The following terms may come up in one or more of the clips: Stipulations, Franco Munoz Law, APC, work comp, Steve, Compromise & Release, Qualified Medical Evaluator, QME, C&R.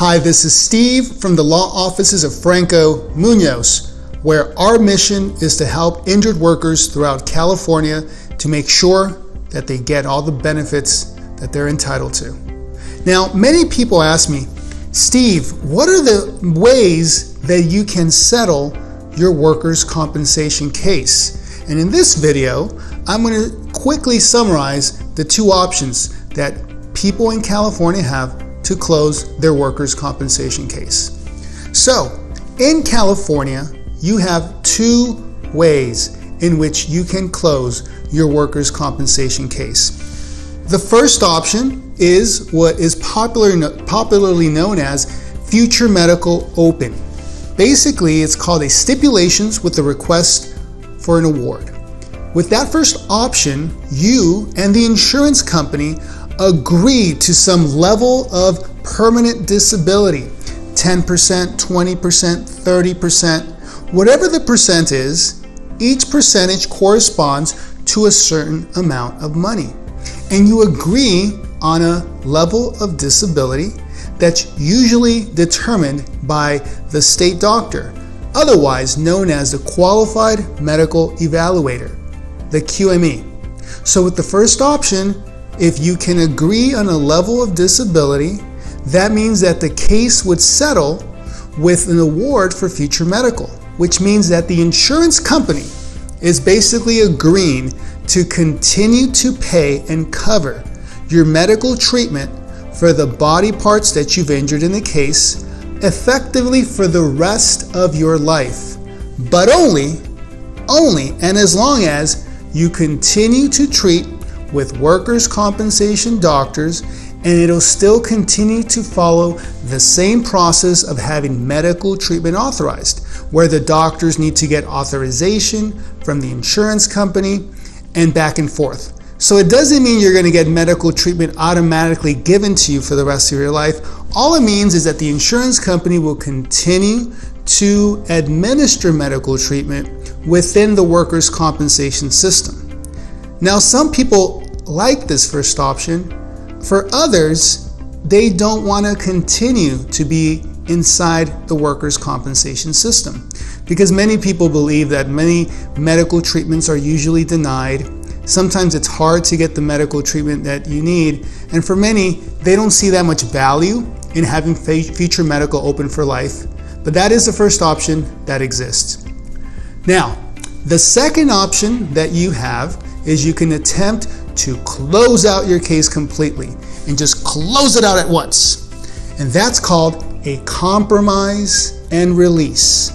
Hi, this is Steve from the law offices of Franco Munoz, where our mission is to help injured workers throughout California to make sure that they get all the benefits that they're entitled to. Now, many people ask me, Steve, what are the ways that you can settle your workers' compensation case? And in this video, I'm going to quickly summarize the two options that people in California have to close their workers' compensation case. So, in California, you have two ways in which you can close your workers' compensation case. The first option is what is popularly known as future medical open. Basically, it's called a stipulations with the request for an award. With that first option, you and the insurance company agree to some level of permanent disability, 10%, 20%, 30%, whatever the percent is. Each percentage corresponds to a certain amount of money, and you agree on a level of disability that's usually determined by the state doctor, otherwise known as the Qualified Medical Evaluator, the QME. So with the first option, if you can agree on a level of disability, that means that the case would settle with an award for future medical, which means that the insurance company is basically agreeing to continue to pay and cover your medical treatment for the body parts that you've injured in the case, effectively for the rest of your life, but only and as long as you continue to treat with workers' compensation doctors, and it'll still continue to follow the same process of having medical treatment authorized, where the doctors need to get authorization from the insurance company and back and forth. So it doesn't mean you're going to get medical treatment automatically given to you for the rest of your life. All it means is that the insurance company will continue to administer medical treatment within the workers' compensation system. Now, some people like this first option. For others, they don't want to continue to be inside the workers' compensation system, because many people believe that many medical treatments are usually denied. Sometimes it's hard to get the medical treatment that you need, and for many, they don't see that much value in having future medical open for life, but that is the first option that exists. Now, the second option that you have is you can attempt to close out your case completely and just close it out at once. And that's called a compromise and release,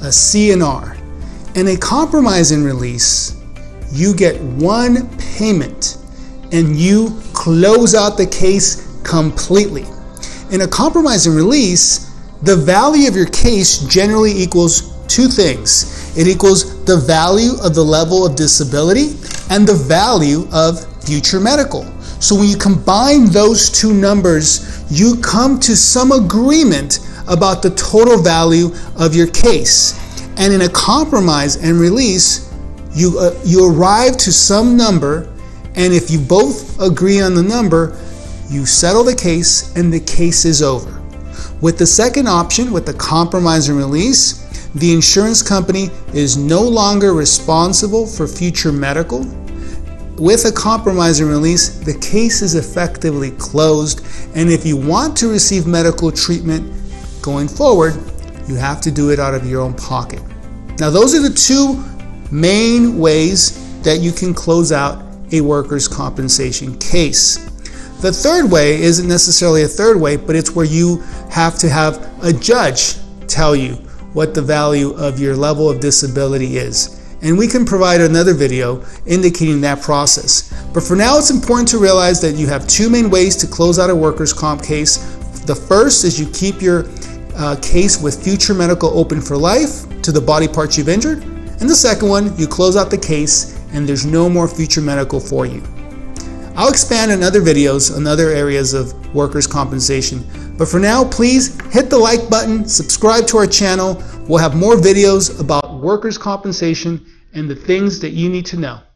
a C&R. In a compromise and release, you get one payment and you close out the case completely. In a compromise and release, the value of your case generally equals two things. It equals the value of the level of disability and the value of future medical. So when you combine those two numbers, you come to some agreement about the total value of your case. And in a compromise and release, you arrive to some number, and if you both agree on the number, you settle the case and the case is over. With the second option, with the compromise and release, the insurance company is no longer responsible for future medical. With a compromise and release, the case is effectively closed, and if you want to receive medical treatment going forward, you have to do it out of your own pocket. Now, those are the two main ways that you can close out a workers' compensation case. The third way isn't necessarily a third way, but it's where you have to have a judge tell you what the value of your level of disability is. And we can provide another video indicating that process. But for now, it's important to realize that you have two main ways to close out a workers' comp case. The first is you keep your case with future medical open for life to the body parts you've injured. And the second one, you close out the case and there's no more future medical for you. I'll expand in other videos on other areas of workers' compensation. But for now, please hit the like button, subscribe to our channel. We'll have more videos about workers' compensation and the things that you need to know.